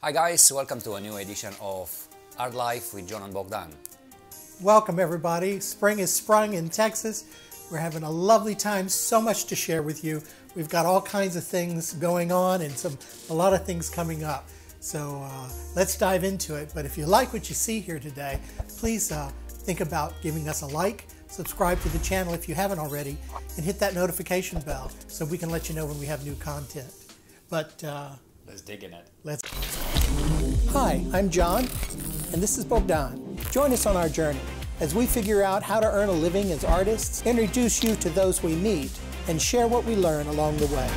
Hi guys, welcome to a new edition of Art Life with John and Bogdan. Welcome everybody. Spring is sprung in Texas. We're having a lovely time, so much to share with you. We've got all kinds of things going on and a lot of things coming up. So let's dive into it. But if you like what you see here today, please think about giving us a like, subscribe to the channel if you haven't already, and hit that notification bell so we can let you know when we have new content. But let's dig in it. Hi, I'm John, and this is Bogdan. Join us on our journey as we figure out how to earn a living as artists, introduce you to those we meet, and share what we learn along the way.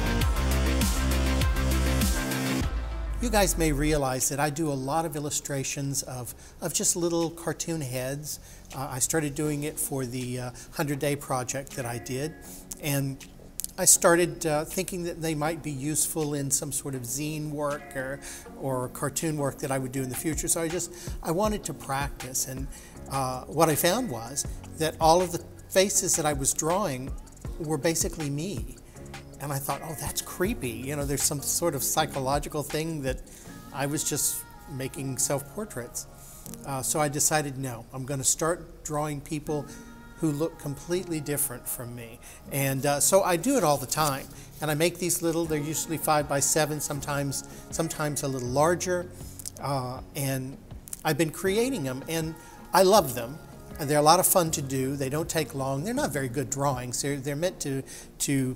You guys may realize that I do a lot of illustrations of just little cartoon heads. I started doing it for the 100-day project that I did, and I started thinking that they might be useful in some sort of zine work or cartoon work that I would do in the future. So I wanted to practice, and what I found was that all of the faces that I was drawing were basically me. And I thought, oh, that's creepy. You know, there's some sort of psychological thing that I was just making self-portraits. So I decided, no, I'm going to start drawing people who look completely different from me. And so I do it all the time. And I make these little, they're usually 5 by 7, sometimes a little larger. And I've been creating them, and I love them. And they're a lot of fun to do. They don't take long. They're not very good drawings. They're meant to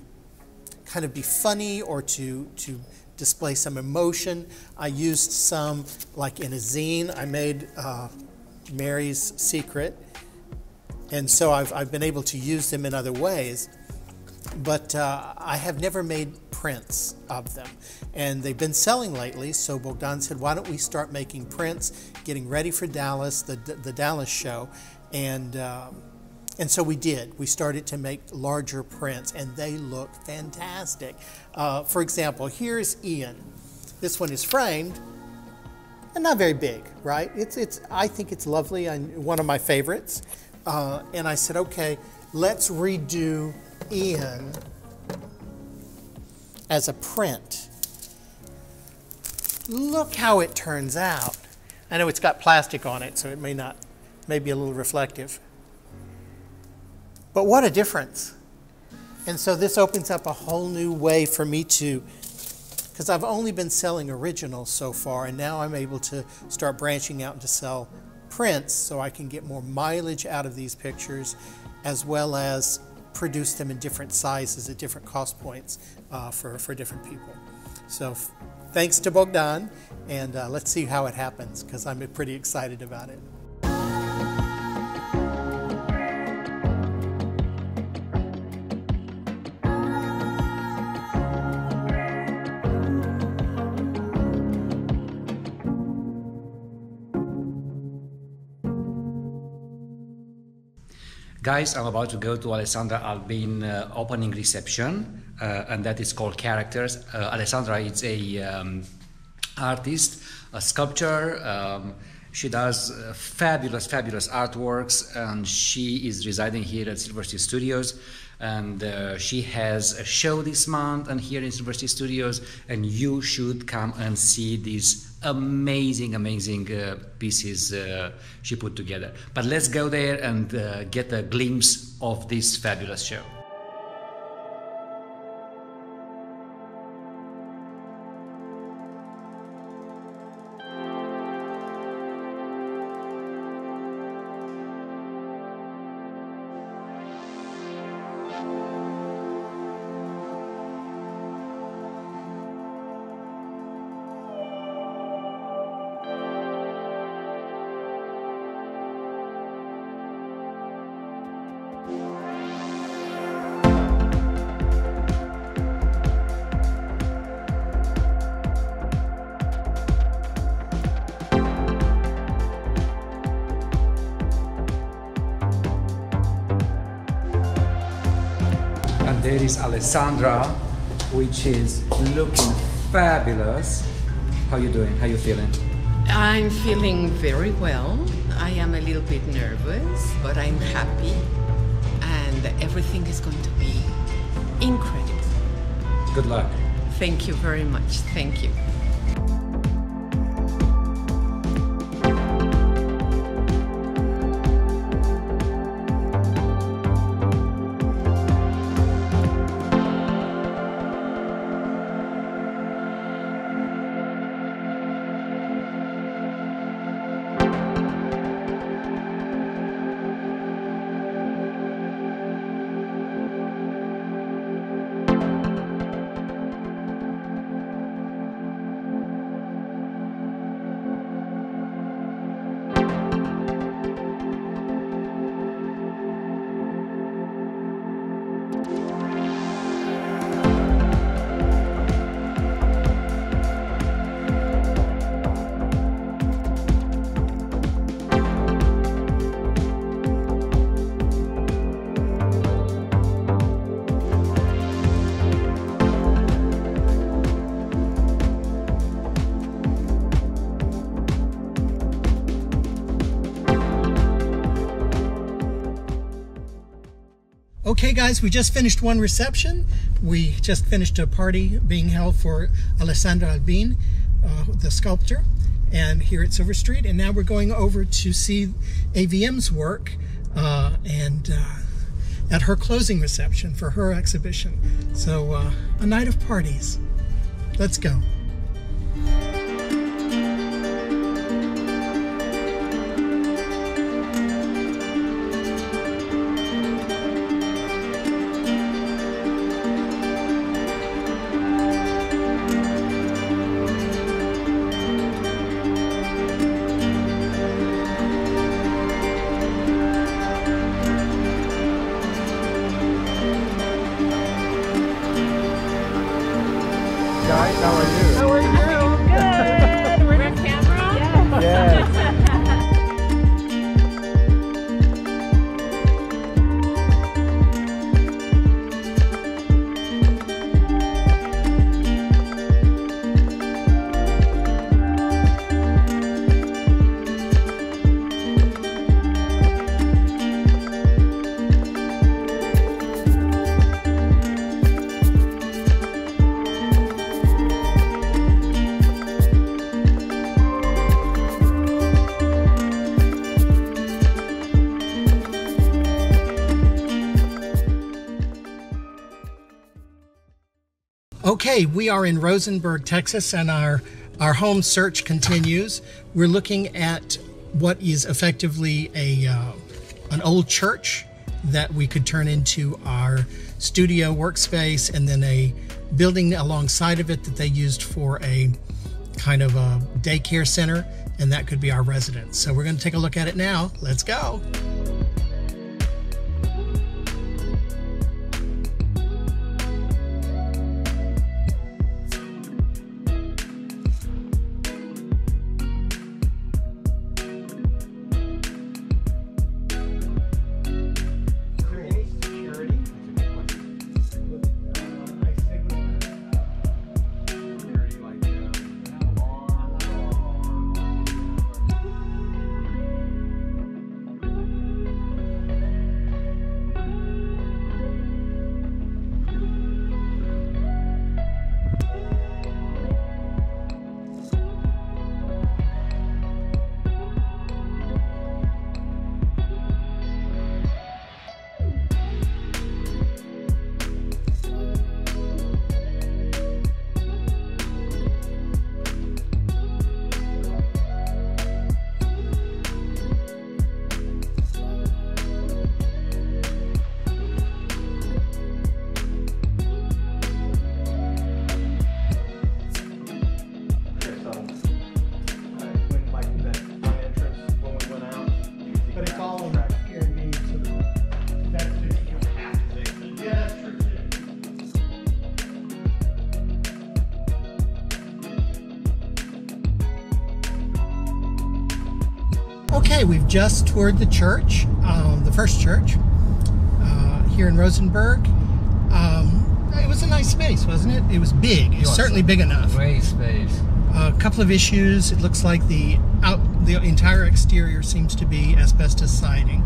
kind of be funny or to display some emotion. I used some, like in a zine, I made Mary's Secret. And so I've been able to use them in other ways, but I have never made prints of them. And they've been selling lately, so Bogdan said, why don't we start making prints, getting ready for Dallas, the Dallas show, and so we did. We started to make larger prints, and they look fantastic. For example, here's Ian. This one is framed, and not very big, right? I think it's lovely, one of my favorites. And I said, okay, let's redo Ian as a print. Look how it turns out. I know it's got plastic on it, so it may be a little reflective. But what a difference. And so this opens up a whole new way for me to, because I've only been selling originals so far, and now I'm able to start branching out to sell prints so I can get more mileage out of these pictures, as well as produce them in different sizes at different cost points for different people. So thanks to Bogdan, and let's see how it happens, because I'm pretty excited about it. Guys, I'm about to go to Alessandra Albin opening reception, and that is called Characters. Alessandra is a artist, a sculptor. She does fabulous artworks, and she is residing here at Silver Street Studios. And she has a show this month and here in Silver Street Studios, and you should come and see these amazing pieces she put together. But let's go there and get a glimpse of this fabulous show. There is Alessandra, which is looking fabulous. How are you doing? How are you feeling? I'm feeling very well. I am a little bit nervous, but I'm happy, and everything is going to be incredible. Good luck. Thank you very much. Thank you. Okay guys, we just finished one reception. We just finished a party being held for Alessandra Albin, the sculptor, and here at Silver Street. And now we're going over to see AVM's work at her closing reception for her exhibition. So a night of parties. Let's go. Guys, how are you? How are you? Good. We're on camera? Yeah. Yes. Okay, we are in Rosenberg, Texas, and our home search continues. We're looking at what is effectively an old church that we could turn into our studio workspace, and then a building alongside of it that they used for a kind of a daycare center, and that could be our residence. So we're going to take a look at it now. Let's go. Okay, we've just toured the church, the first church here in Rosenberg. It was a nice space, wasn't it? It was big. It was certainly big enough. Great space. A couple of issues. It looks like the entire exterior seems to be asbestos siding,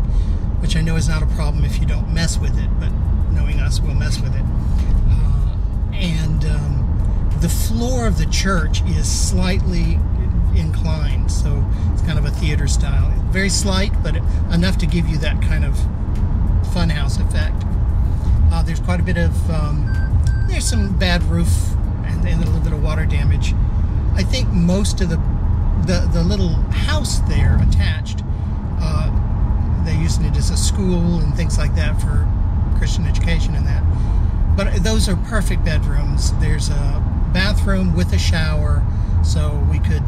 which I know is not a problem if you don't mess with it, but knowing us, we'll mess with it. The floor of the church is slightly inclined, so it's kind of a theater style. Very slight, but enough to give you that kind of funhouse effect. There's quite a bit of there's some bad roof and a little bit of water damage. I think most of the little house there attached, they used it as a school and things like that for Christian education and that. But those are perfect bedrooms. There's a bathroom with a shower, so we could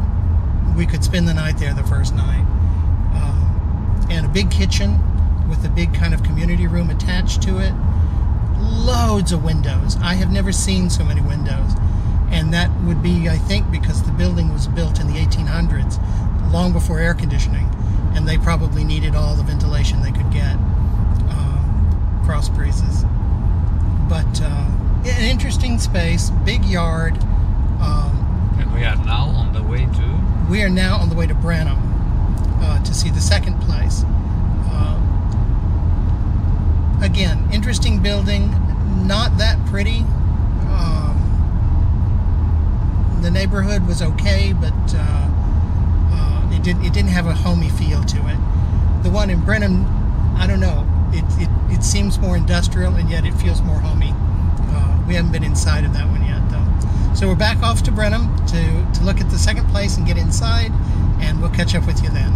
spend the night there the first night. And a big kitchen with a big kind of community room attached to it. Loads of windows. I have never seen so many windows. And that would be, I think, because the building was built in the 1800s, long before air conditioning. And they probably needed all the ventilation they could get, cross breezes. But an interesting space, big yard. And we are now on the way to? We are now on the way to Brenham to see the second place. again, interesting building, not that pretty. The neighborhood was okay, but it didn't have a homey feel to it. The one in Brenham, I don't know, it seems more industrial, and yet it feels more homey. We haven't been inside of that one yet, though. So we're back off to Brenham to look at the second place and get inside, and we'll catch up with you then.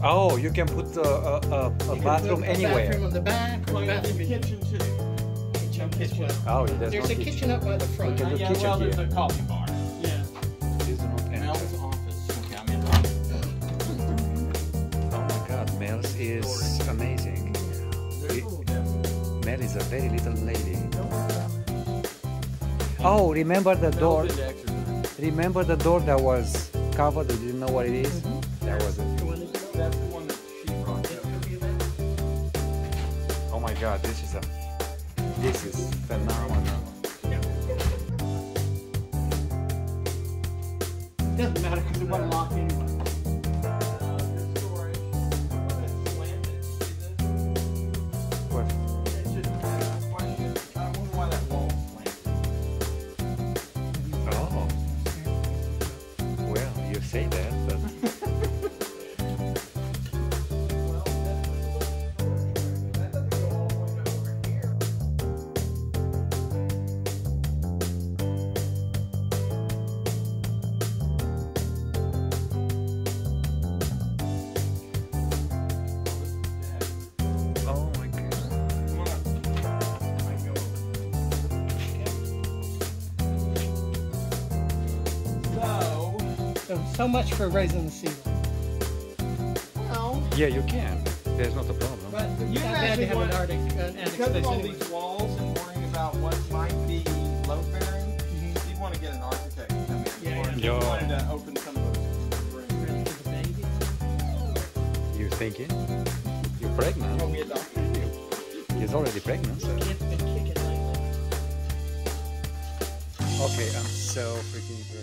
Oh, you can put a bathroom anywhere. Bathroom on the back, or bathroom in the kitchen too. Kitchen. Oh, yeah, there's a kitchen up by the front. Yeah, well, there's a coffee bar. Yeah. Mel's office. Okay, I'm in the office. Oh my God, Mel's is amazing. Mel is a very little lady. Oh, remember the door? Remember the door that was covered? You didn't know what it is? That was it. That's the one that she brought up. Oh my God, this is phenomenal. It doesn't matter because it wasn't locked anyway. So much for raising the sea level. Well, yeah, you can. There's not a problem. But you actually have an attic space anyway. All these walls and worrying about what might be load bearing. Mm-hmm. You want to get an architect. I mean, you wanted to open some of those rooms. You thinking? You're pregnant. Well, we adopted you. He's already pregnant. So. It's been kicking lately. Okay, I'm so freaking good.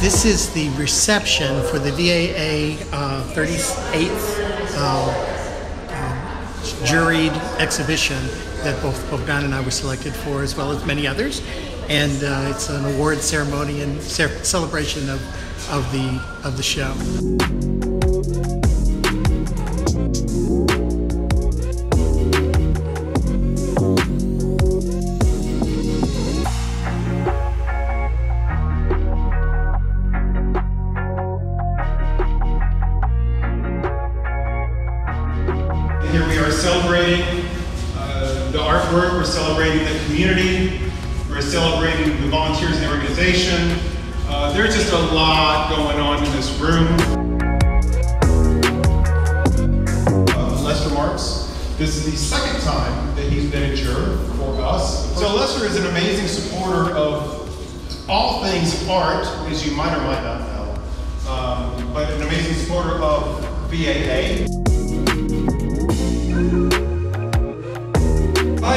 This is the reception for the VAA 38th juried exhibition that both Bogdan and I were selected for, as well as many others. And it's an award ceremony and celebration of the show. here we are celebrating the artwork, we're celebrating the community, we're celebrating the volunteers and the organization. There's just a lot going on in this room. Lester Marks, this is the second time that he's been a juror for us. So Lester is an amazing supporter of all things art, as you might or might not know, but an amazing supporter of VAA.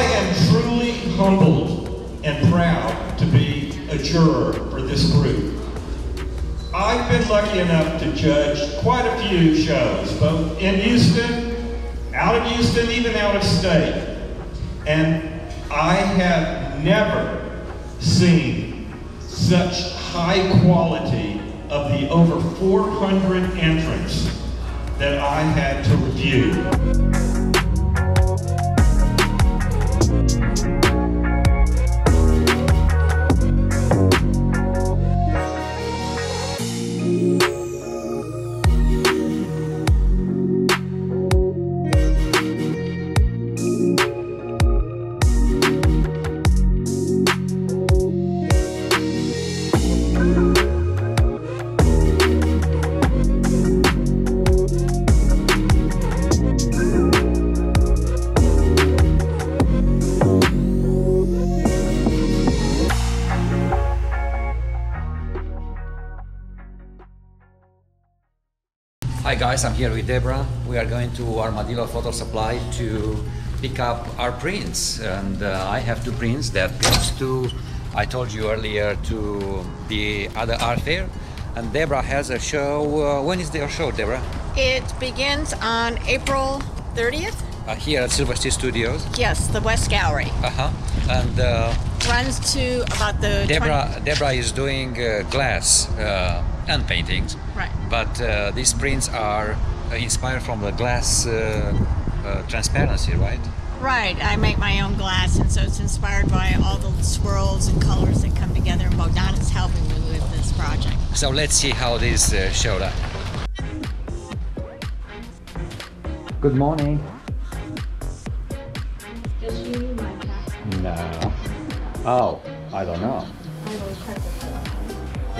I am truly humbled and proud to be a juror for this group. I've been lucky enough to judge quite a few shows, both in Houston, out of Houston, even out of state. And I have never seen such high quality of the over 400 entrants that I had to review. Hi guys, I'm here with Deborah. We are going to Armadillo Photo Supply to pick up our prints, and I have two prints that goes to, I told you earlier, to the other art fair. And Deborah has a show. When is their show, Deborah? It begins on April 30th. Here at Silver Street Studios. Yes, the West Gallery. And runs to about the. Deborah is doing glass and paintings. Right. But these prints are inspired from the glass transparency, right? Right. I make my own glass, and so it's inspired by all the swirls and colors that come together. And Bogdan is helping me with this project. So let's see how this showed up. Good morning. Does she need my jacket? No. Oh, I don't know. I will check the camera.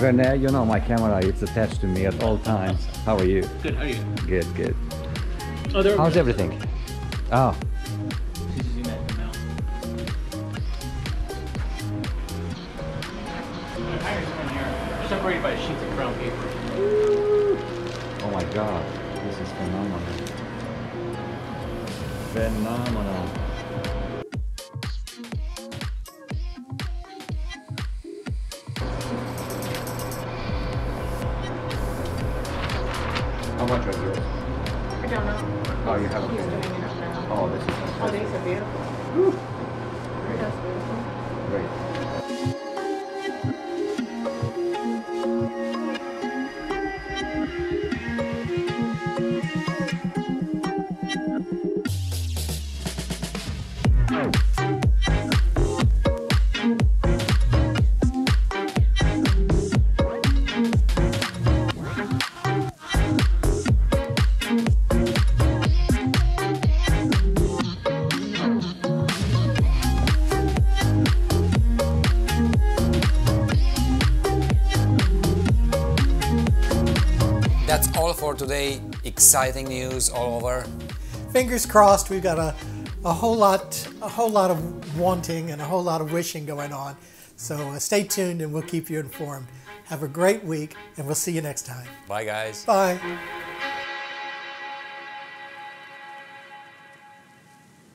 Renee, you know my camera, it's attached to me at all times. How are you? Good, how are you? Good, good. Oh, how's everything? Oh. They're separated by sheets of brown paper. Oh my god, this is phenomenal. Phenomenal. How much are yours? I don't know. Oh, you have a doing it up now. Oh, this is fantastic. Oh, these are beautiful. Woo. Great. That's beautiful. Great. That's all for today. Exciting news all over. Fingers crossed. We've got a whole lot of wanting and a whole lot of wishing going on. So stay tuned, and we'll keep you informed. Have a great week, and we'll see you next time. Bye, guys. Bye.